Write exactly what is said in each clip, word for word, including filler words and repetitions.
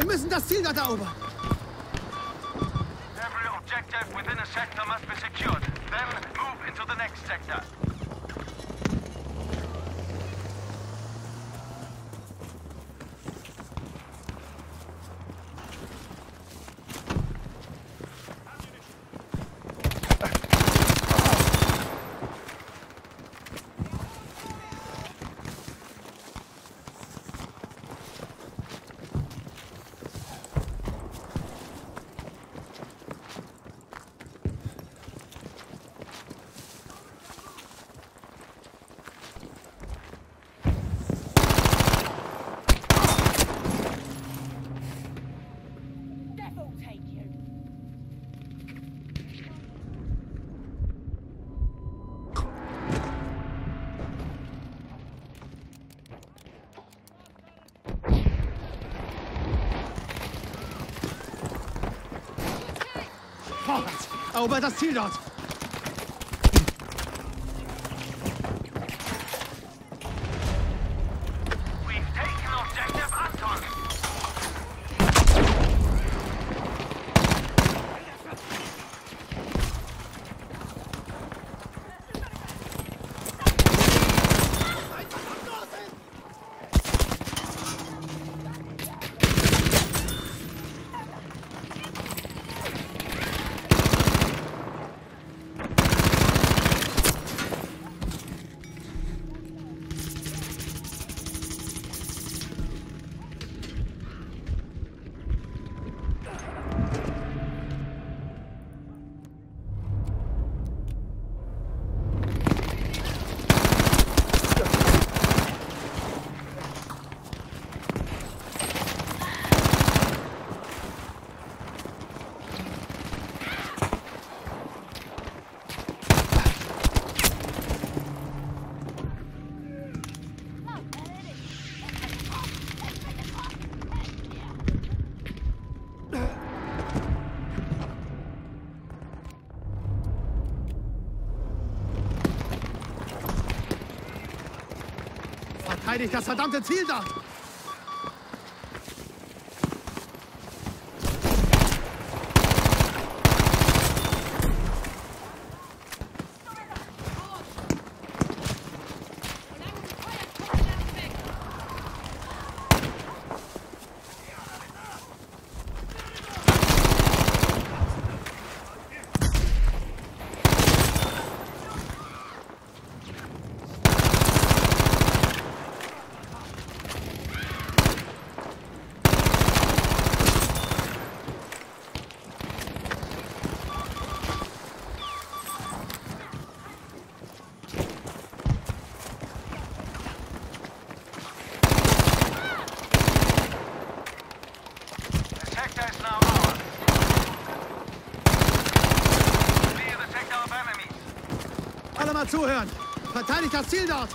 Wir müssen das Ziel da erobern. Every objective within a sector must be secured. Then move into the next sector. Erobert das Ziel dort! Verteidigt das verdammte Ziel da! Zuhören! Verteidigt das Ziel dort!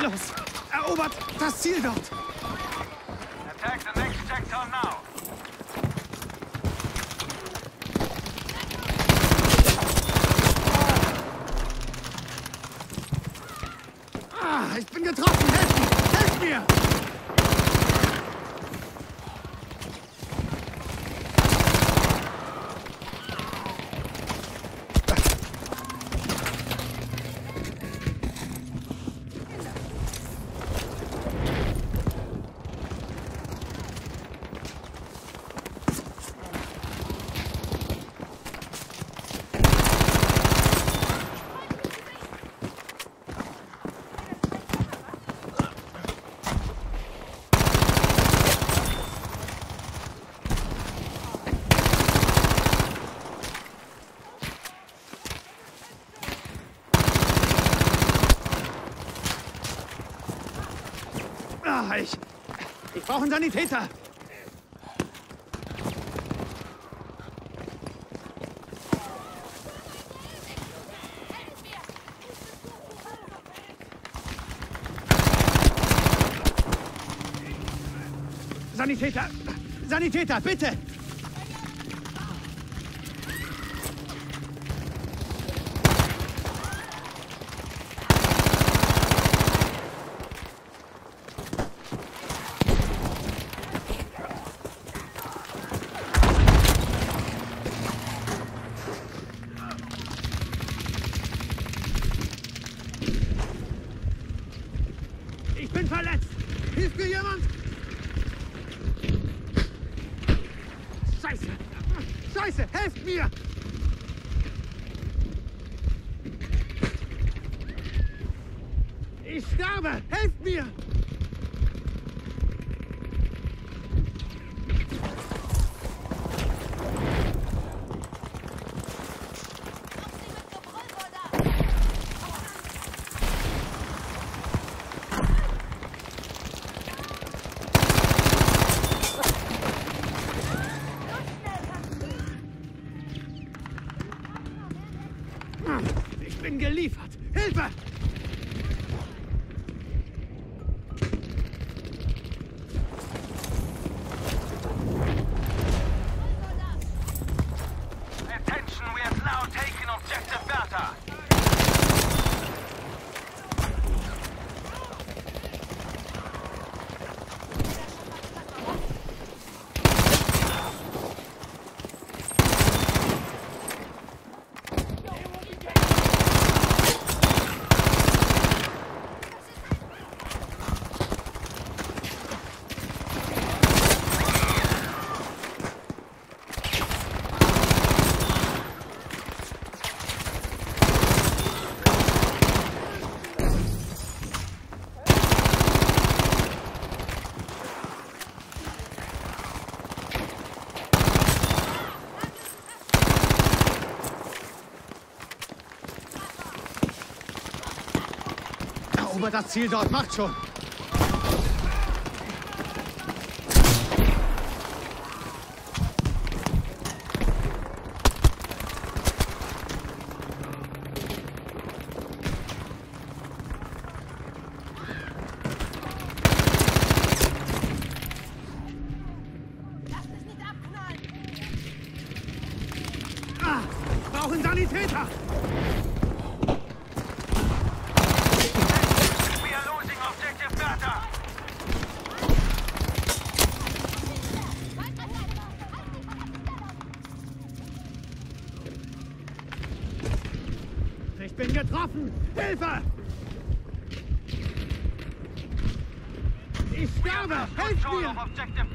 Los! Erobert das Ziel dort! Attack the next sector now! Ah, ich bin getroffen! Helft! Helft mir! Ja, ich... Ich brauche einen Sanitäter. Sanitäter! Sanitäter, bitte! Ich bin verletzt! Hilft mir jemand? Scheiße! Scheiße! Helft mir! Ich sterbe! Helft mir! Ich bin geliefert! Hilfe! Attention, we have now taken objective Bertha! Aber das Ziel dort macht schon. Lass dich nicht abknallen! Ah, brauchen Sanitäter! Ich bin getroffen! Hilfe! Ich sterbe! Helft mir!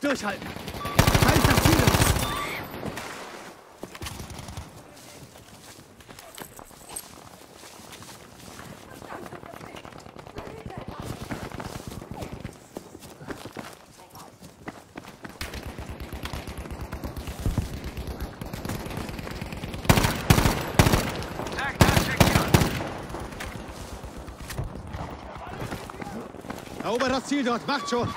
Durchhalten! Halt das Ziel! Erobert das Ziel dort! Macht schon!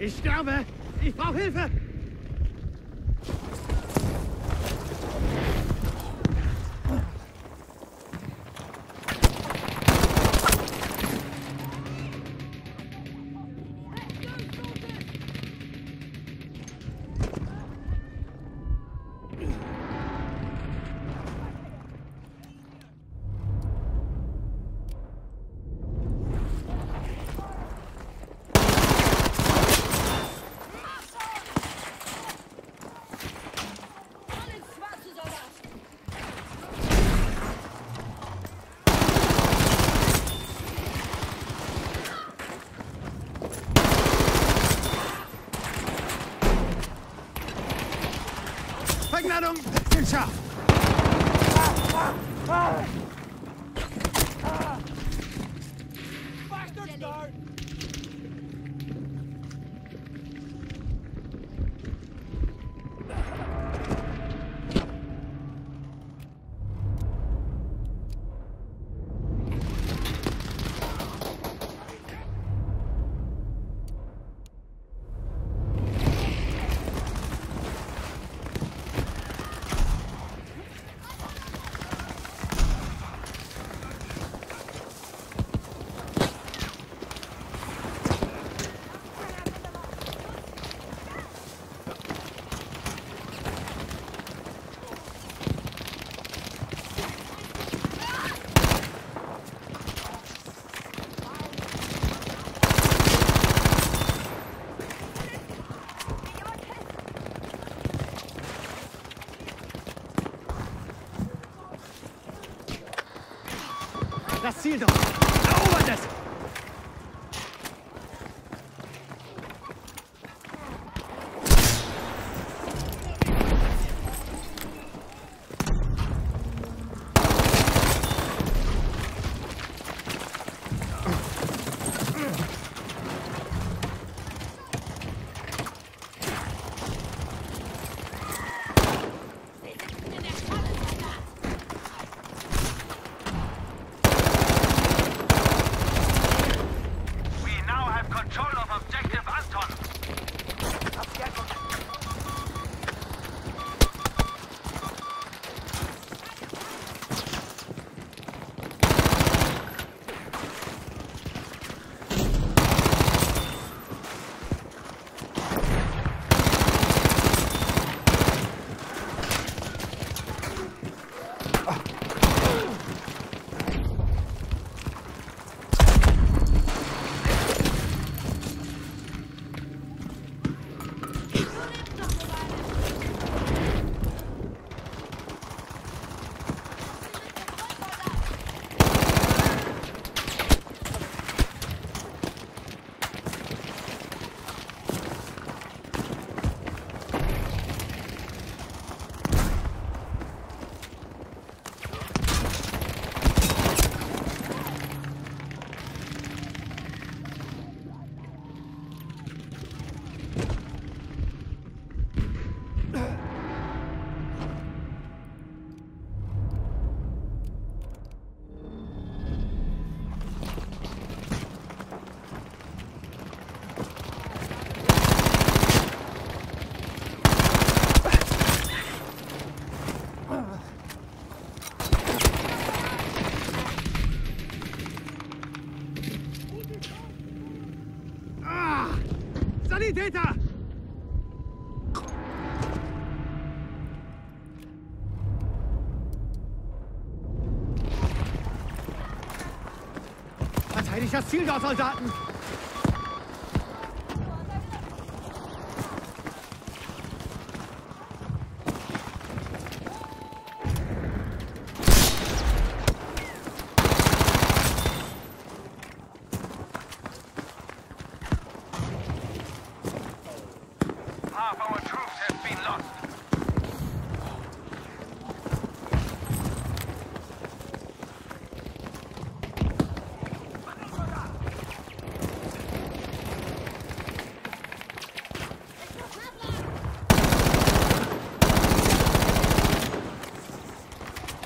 Ich sterbe! Ich brauche Hilfe! Vergnadung im Schaf! Ah, ah, ah. Ah. Das Ziel doch! Erobert es! Data! Verteidigt das Ziel dort, Soldaten!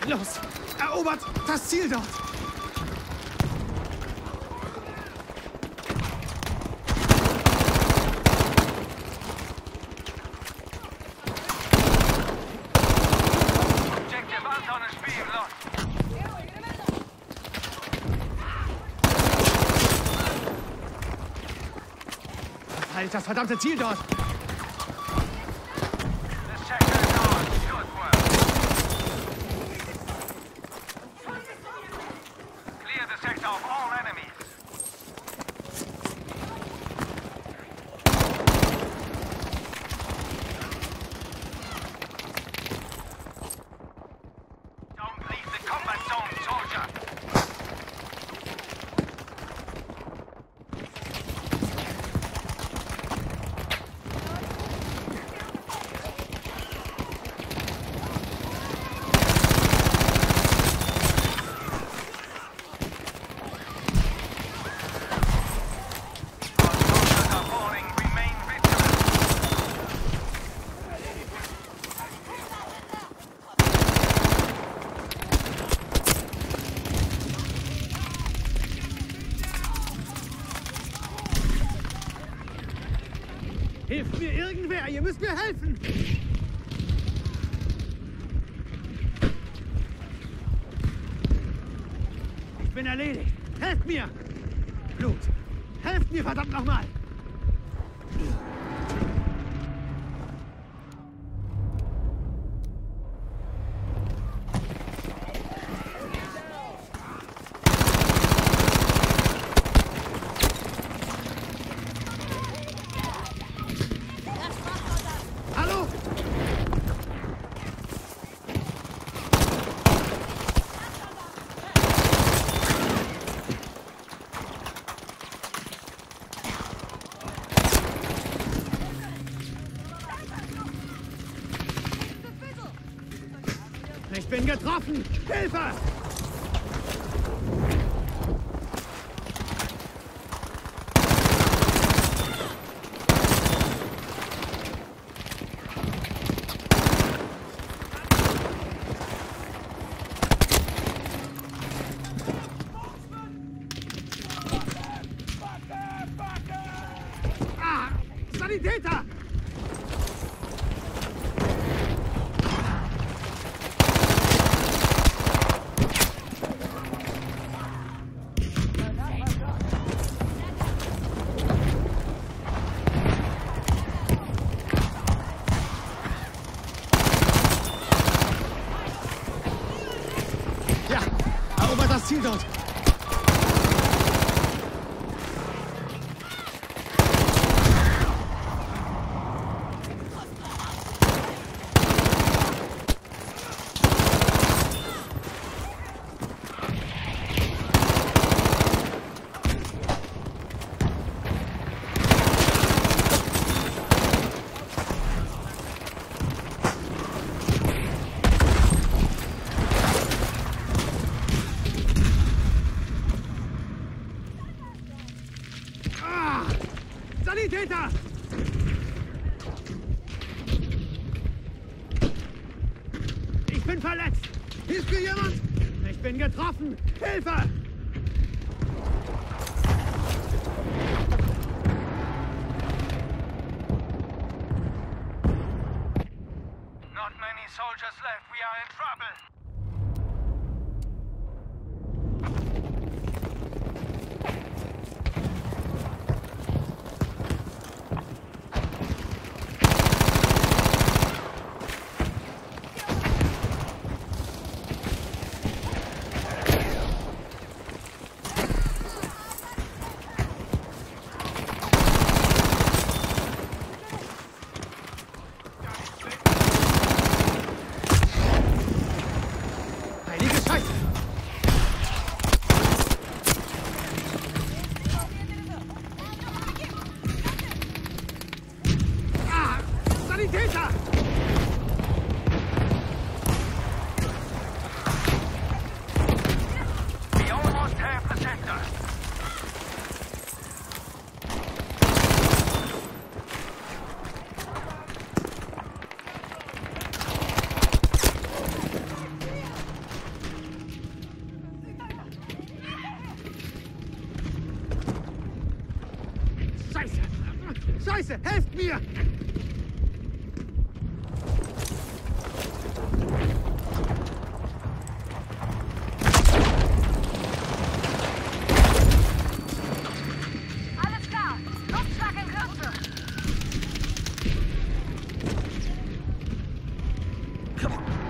Los! Erobert das Ziel dort! halt das verdammte Ziel dort. Hilft mir irgendwer! Ihr müsst mir helfen! Ich bin erledigt! Helft mir! Blut! Helft mir verdammt nochmal! Ich bin getroffen! Hilfe! Ah! Sanitäter! Ziel dort. Sanitäter! Ich bin verletzt! Hilft mir jemand? Ich bin getroffen! Hilfe! Not many soldiers left. We are in trouble. Scheiße, helft mir! Alles klar, Luftschlag in Kürze! Come on.